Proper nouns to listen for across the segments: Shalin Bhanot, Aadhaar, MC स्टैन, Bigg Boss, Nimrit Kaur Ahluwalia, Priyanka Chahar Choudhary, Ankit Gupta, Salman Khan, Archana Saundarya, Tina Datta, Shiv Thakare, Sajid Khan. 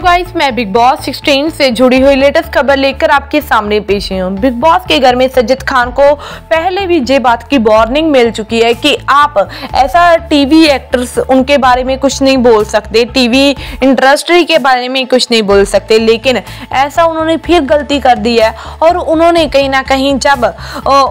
तो गाइस मैं big boss 16 से जुड़ी हुई लेटेस्ट खबर लेकर आपके सामने पेश हूं। बिग बॉस के घर में सजिद खान को पहले भी ये बात की वार्निंग मिल चुकी है कि आप ऐसा टीवी एक्टर्स उनके बारे में कुछ नहीं बोल सकते, टीवी इंडस्ट्री के बारे में कुछ नहीं बोल सकते, लेकिन ऐसा उन्होंने फिर गलती कर दी है। और उन्होंने कहीं ना कहीं जब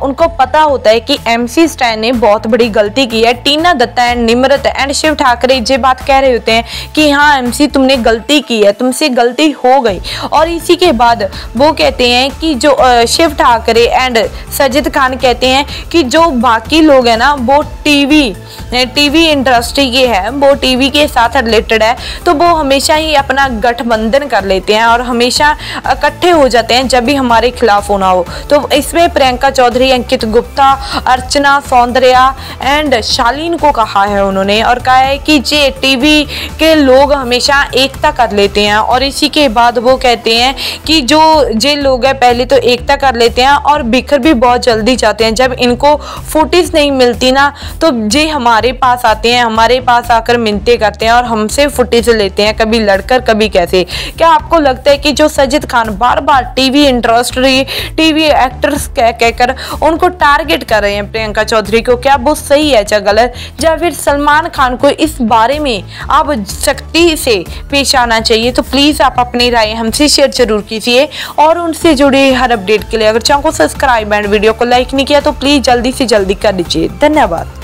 उनको पता होता है कि MC स्टैन ने बहुत बड़ी गलती की है, टीना दत्ता एंड निमृत एंड शिव ठाकरे ये बात कह रहे होते हैं कि हाँ MC तुमने गलती की है, तुमसे गलती हो गई। और इसी के बाद वो कहते हैं कि जो शिव ठाकरे एंड सजिद खान कहते हैं कि जो बाकी लोग हैं ना वो टीवी इंडस्ट्री के हैं, वो टीवी के साथ रिलेटेड है, तो वो हमेशा ही अपना गठबंधन कर लेते हैं और हमेशा इकट्ठे हो जाते हैं जब भी हमारे खिलाफ होना हो। तो इसमें प्रियंका चौधरी, अंकित गुप्ता, अर्चना सौंदर्या एंड शालीन को कहा है उन्होंने, और कहा है कि ये टीवी के लोग हमेशा एकता कर लेते हैं। और इसी के बाद वो कहते हैं कि जो जे लोग हैं पहले तो एकता कर लेते हैं और बिखर भी बहुत जल्दी जाते हैं, जब इनको फुटेज नहीं मिलती ना तो जे हमारे पास आते हैं, हमारे पास आकर मिनते करते हैं और हमसे फुटेज लेते हैं, कभी लड़कर कभी कैसे। क्या आपको लगता है कि जो सजिद खान बार बार टीवी इंडस्ट्री, टीवी एक्टर्स कहकर उनको टारगेट कर रहे हैं प्रियंका चौधरी को, क्या वो सही है या गलत? या फिर सलमान खान को इस बारे में आप सख्ती से पेश आना चाहिए? तो प्लीज़ आप अपनी राय हमसे शेयर जरूर कीजिए। और उनसे जुड़े हर अपडेट के लिए अगर चैनल को सब्सक्राइब एंड वीडियो को लाइक नहीं किया तो प्लीज़ जल्दी से जल्दी कर दीजिए। धन्यवाद।